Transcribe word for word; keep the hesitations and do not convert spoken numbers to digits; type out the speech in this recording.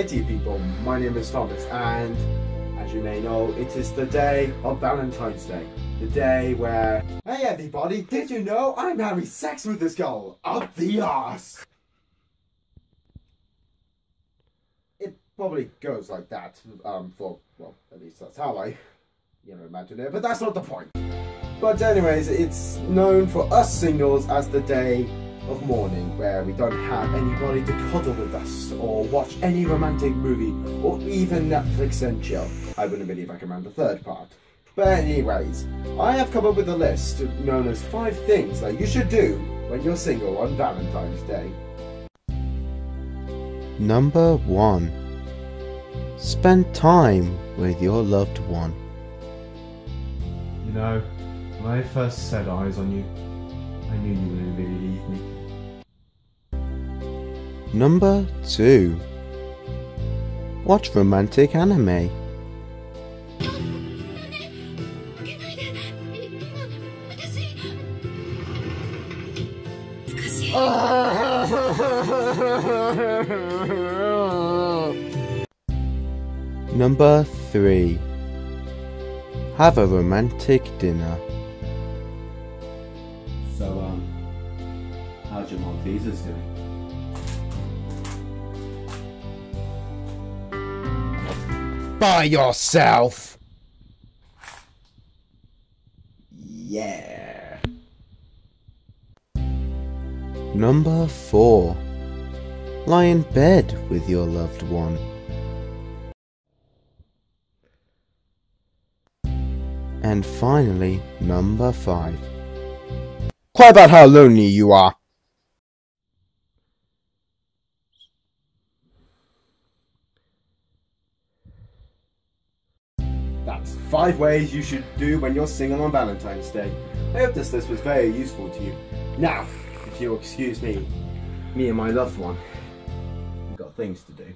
Committee people, my name is Thomas, and as you may know, it is the day of Valentine's Day. The day where, hey everybody, did you know I'm having sex with this girl? Up the arse! It probably goes like that, um, for, well, at least that's how I, you know, imagine it, but that's not the point. But anyways, it's known for us singles as the day of mourning, where we don't have anybody to cuddle with us or watch any romantic movie or even Netflix and chill. I wouldn't really recommend the third part. But anyways, I have come up with a list known as five things that you should do when you're single on Valentine's Day. Number one. Spend time with your loved one. You know, when I first set eyes on you, I knew you wouldn't really leave me. Number two. Watch romantic anime. Number three. Have a romantic dinner. So, um, how's your Maltesers doing? By yourself! Yeah! Number four. Lie in bed with your loved one. And finally, number five. Cry about how lonely you are. That's five ways you should do when you're single on Valentine's Day. I hope this list was very useful to you. Now, if you'll excuse me, me and my loved one, we've got things to do.